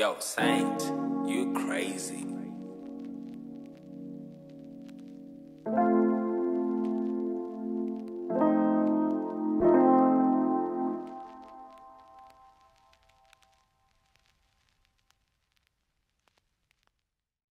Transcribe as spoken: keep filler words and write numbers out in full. Yo, Saint, you crazy.